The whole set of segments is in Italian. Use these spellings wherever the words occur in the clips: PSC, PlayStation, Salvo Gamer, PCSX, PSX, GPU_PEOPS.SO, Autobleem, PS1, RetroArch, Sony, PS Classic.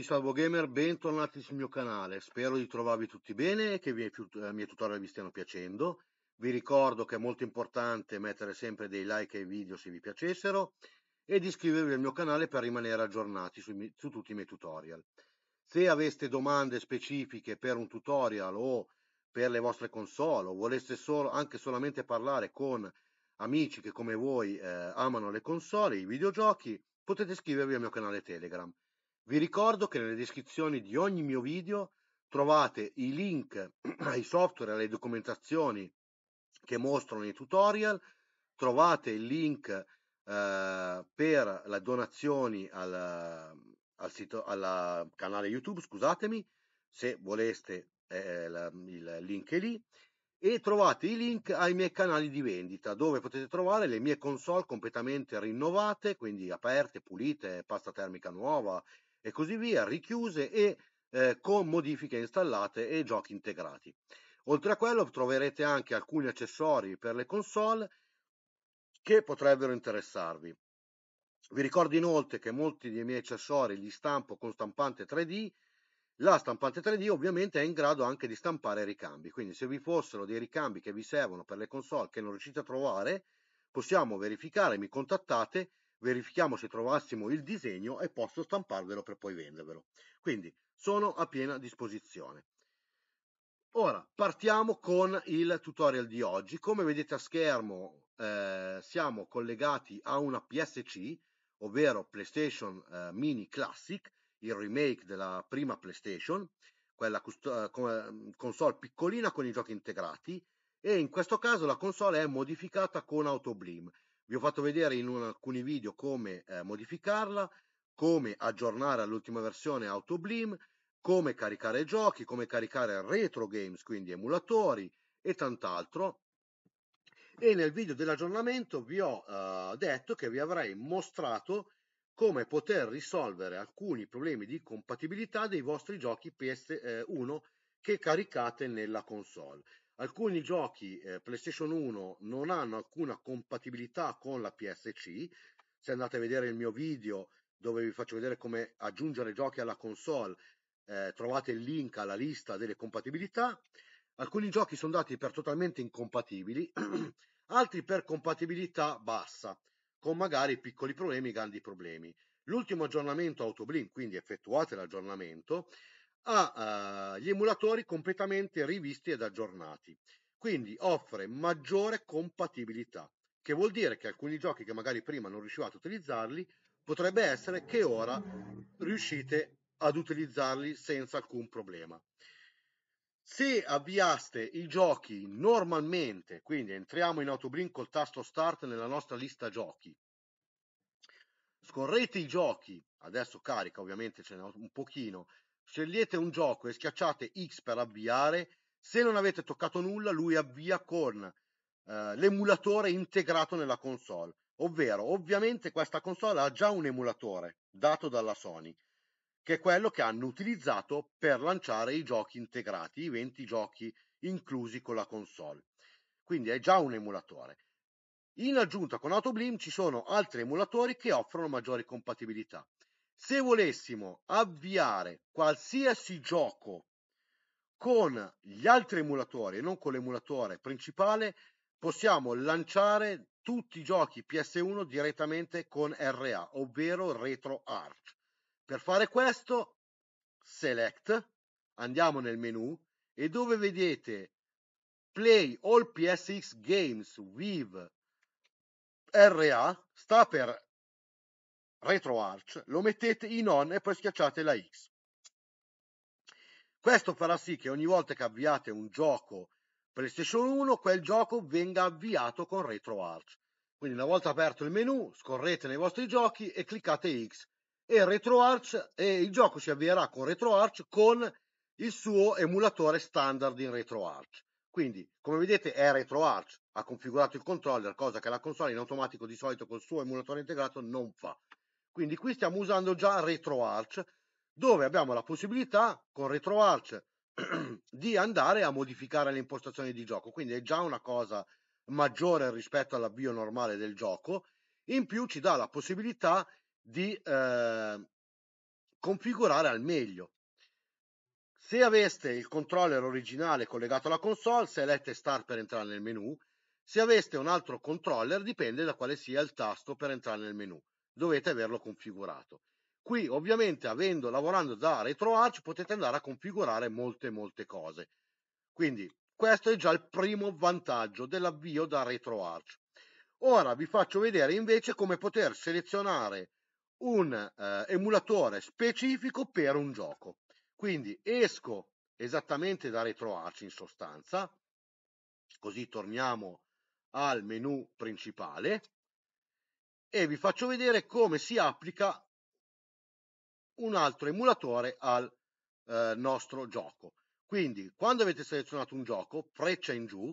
di Salvo Gamer, bentornati sul mio canale. Spero di trovarvi tutti bene e che i miei tutorial vi stiano piacendo. Vi ricordo che è molto importante mettere sempre dei like ai video se vi piacessero e di iscrivervi al mio canale per rimanere aggiornati su tutti i miei tutorial. Se aveste domande specifiche per un tutorial o per le vostre console, o voleste anche solamente parlare con amici che come voi amano le console, i videogiochi, potete iscrivervi al mio canale Telegram. Vi ricordo che nelle descrizioni di ogni mio video trovate i link ai software e alle documentazioni che mostrano i tutorial, trovate il link per le donazioni al canale YouTube, scusatemi, se voleste il link è lì, e trovate i link ai miei canali di vendita dove potete trovare le mie console completamente rinnovate, quindi aperte, pulite, pasta termica nuova e così via, richiuse e con modifiche installate e giochi integrati. Oltre a quello troverete anche alcuni accessori per le console che potrebbero interessarvi. Vi ricordo inoltre che molti dei miei accessori li stampo con stampante 3D. La stampante 3D ovviamente è in grado anche di stampare ricambi, quindi se vi fossero dei ricambi che vi servono per le console che non riuscite a trovare, possiamo verificare, mi contattate, verifichiamo se trovassimo il disegno e posso stamparvelo per poi vendervelo. Quindi sono a piena disposizione. Ora partiamo con il tutorial di oggi. Come vedete a schermo siamo collegati a una PSC, ovvero PlayStation Mini Classic, il remake della prima PlayStation, quella console piccolina con i giochi integrati, e in questo caso la console è modificata con Autobleem. Vi ho fatto vedere in alcuni video come modificarla, come aggiornare all'ultima versione Autobleem, come caricare giochi, come caricare retro games, quindi emulatori e tant'altro. E nel video dell'aggiornamento vi ho detto che vi avrei mostrato come poter risolvere alcuni problemi di compatibilità dei vostri giochi PS1 che caricate nella console. Alcuni giochi PlayStation 1 non hanno alcuna compatibilità con la PSC. Se andate a vedere il mio video dove vi faccio vedere come aggiungere giochi alla console, trovate il link alla lista delle compatibilità. Alcuni giochi sono dati per totalmente incompatibili, altri per compatibilità bassa, con magari piccoli problemi, grandi problemi. L'ultimo aggiornamento Autobleem, quindi effettuate l'aggiornamento, ha gli emulatori completamente rivisti ed aggiornati, quindi offre maggiore compatibilità, che vuol dire che alcuni giochi che magari prima non riuscivate a utilizzarli, potrebbe essere che ora riuscite ad utilizzarli senza alcun problema. Se avviaste i giochi normalmente, quindi entriamo in Autobleem col tasto Start nella nostra lista giochi, scorrete i giochi, adesso carica ovviamente, ce n'è un pochino, scegliete un gioco e schiacciate X per avviare, se non avete toccato nulla lui avvia con l'emulatore integrato nella console, ovvero ovviamente questa console ha già un emulatore dato dalla Sony, che è quello che hanno utilizzato per lanciare i giochi integrati, i 20 giochi inclusi con la console. Quindi è già un emulatore. In aggiunta con Autobleem ci sono altri emulatori che offrono maggiori compatibilità. Se volessimo avviare qualsiasi gioco con gli altri emulatori e non con l'emulatore principale, possiamo lanciare tutti i giochi PS1 direttamente con RA, ovvero RetroArch. Per fare questo, select, andiamo nel menu e dove vedete Play all PSX Games with RA, sta per RetroArch, lo mettete in on e poi schiacciate la X. Questo farà sì che ogni volta che avviate un gioco PlayStation 1, quel gioco venga avviato con RetroArch. Quindi una volta aperto il menu, scorrete nei vostri giochi e cliccate X. E RetroArch, e il gioco si avvierà con RetroArch con il suo emulatore standard in RetroArch. Quindi, come vedete, è RetroArch, ha configurato il controller, cosa che la console in automatico di solito col suo emulatore integrato non fa. Quindi qui stiamo usando già RetroArch, dove abbiamo la possibilità con RetroArch di andare a modificare le impostazioni di gioco. Quindi è già una cosa maggiore rispetto all'avvio normale del gioco. In più ci dà la possibilità di configurare al meglio. Se aveste il controller originale collegato alla console, selette Start per entrare nel menu. Se aveste un altro controller, dipende da quale sia il tasto per entrare nel menu. Dovete averlo configurato. Qui ovviamente, lavorando da RetroArch, potete andare a configurare molte cose. Quindi questo è già il primo vantaggio dell'avvio da RetroArch. Ora vi faccio vedere invece come poter selezionare un emulatore specifico per un gioco. Quindi esco esattamente da RetroArch in sostanza, così torniamo al menu principale e vi faccio vedere come si applica un altro emulatore al nostro gioco. Quindi quando avete selezionato un gioco, freccia in giù,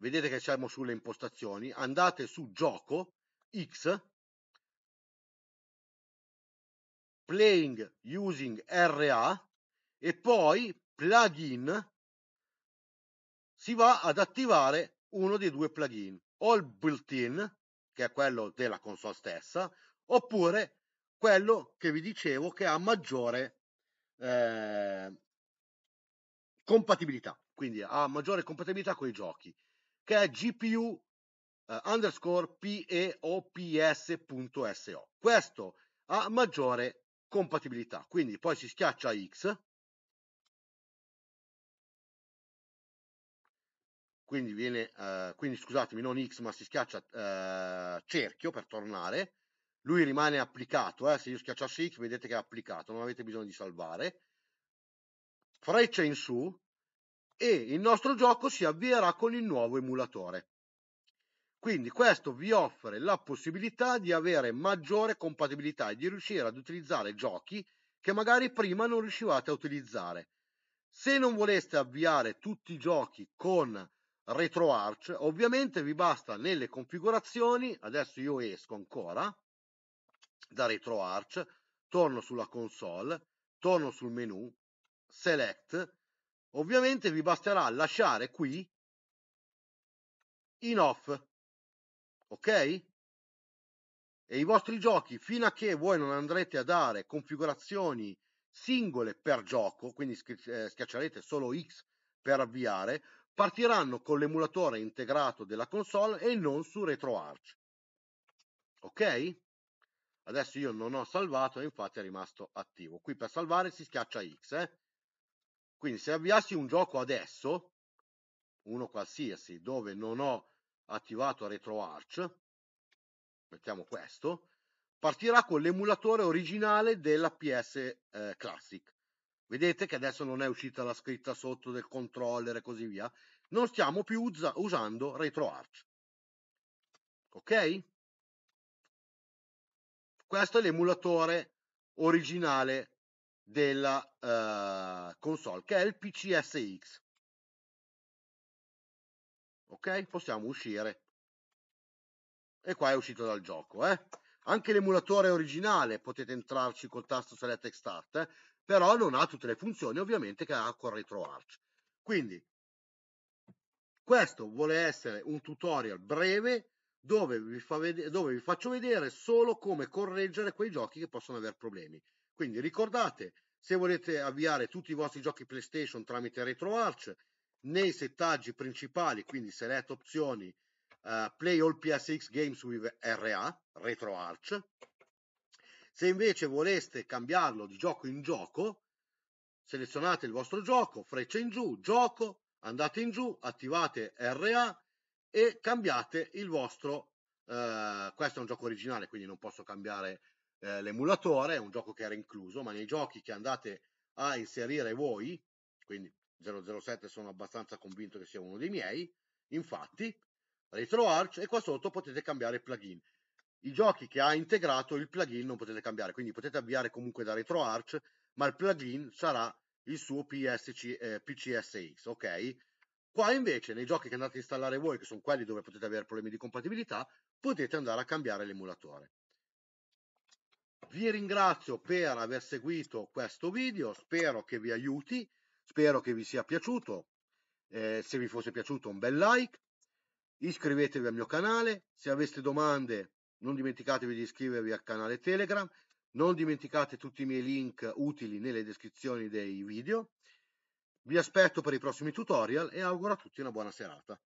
vedete che siamo sulle impostazioni, andate su Gioco, X, Playing Using RA e poi Plugin, si va ad attivare uno dei due plugin, o il built-in, che è quello della console stessa, oppure quello che vi dicevo che ha maggiore compatibilità, quindi ha maggiore compatibilità con i giochi, che è GPU_PEOPS.SO. Questo ha maggiore compatibilità, quindi poi si schiaccia X, quindi viene, scusatemi, non X, ma si schiaccia cerchio per tornare. Lui rimane applicato, se io schiacciassi X vedete che è applicato, non avete bisogno di salvare. Freccia in su e il nostro gioco si avvierà con il nuovo emulatore. Quindi questo vi offre la possibilità di avere maggiore compatibilità e di riuscire ad utilizzare giochi che magari prima non riuscivate a utilizzare. Se non voleste avviare tutti i giochi con RetroArch, ovviamente vi basta nelle configurazioni, adesso io esco ancora da RetroArch, torno sulla console, torno sul menu, Select, ovviamente vi basterà lasciare qui in off, ok? E i vostri giochi, fino a che voi non andrete a dare configurazioni singole per gioco, quindi schiaccerete solo X per avviare, partiranno con l'emulatore integrato della console e non su RetroArch, ok? Adesso io non ho salvato e infatti è rimasto attivo. Qui per salvare si schiaccia X, Quindi se avviassi un gioco adesso, uno qualsiasi, dove non ho attivato RetroArch, mettiamo questo, partirà con l'emulatore originale della PS Classic. Vedete che adesso non è uscita la scritta sotto del controller e così via. Non stiamo più usando RetroArch. Ok? Questo è l'emulatore originale della console, che è il PCSX. Ok? Possiamo uscire. E qua è uscito dal gioco, Anche l'emulatore originale potete entrarci col tasto Select e Start, però non ha tutte le funzioni ovviamente che ha con RetroArch. Quindi questo vuole essere un tutorial breve dove vi faccio vedere solo come correggere quei giochi che possono avere problemi. Quindi ricordate, se volete avviare tutti i vostri giochi PlayStation tramite RetroArch, nei settaggi principali, quindi Select Opzioni, Play All PSX Games with RA, RetroArch. Se invece voleste cambiarlo di gioco in gioco, selezionate il vostro gioco, freccia in giù, gioco, andate in giù, attivate RA e cambiate il vostro, questo è un gioco originale quindi non posso cambiare l'emulatore, è un gioco che era incluso, ma nei giochi che andate a inserire voi, quindi 007 sono abbastanza convinto che sia uno dei miei, infatti, RetroArch, e qua sotto potete cambiare il plugin. I giochi che ha integrato il plugin non potete cambiare, quindi potete avviare comunque da RetroArch, ma il plugin sarà il suo PCSX, ok? Qua invece nei giochi che andate a installare voi, che sono quelli dove potete avere problemi di compatibilità, potete andare a cambiare l'emulatore. Vi ringrazio per aver seguito questo video, spero che vi aiuti, spero che vi sia piaciuto, se vi fosse piaciuto un bel like, iscrivetevi al mio canale, se aveste domande non dimenticatevi di iscrivervi al canale Telegram, Non dimenticate tutti i miei link utili nelle descrizioni dei video. Vi aspetto per i prossimi tutorial e auguro a tutti una buona serata.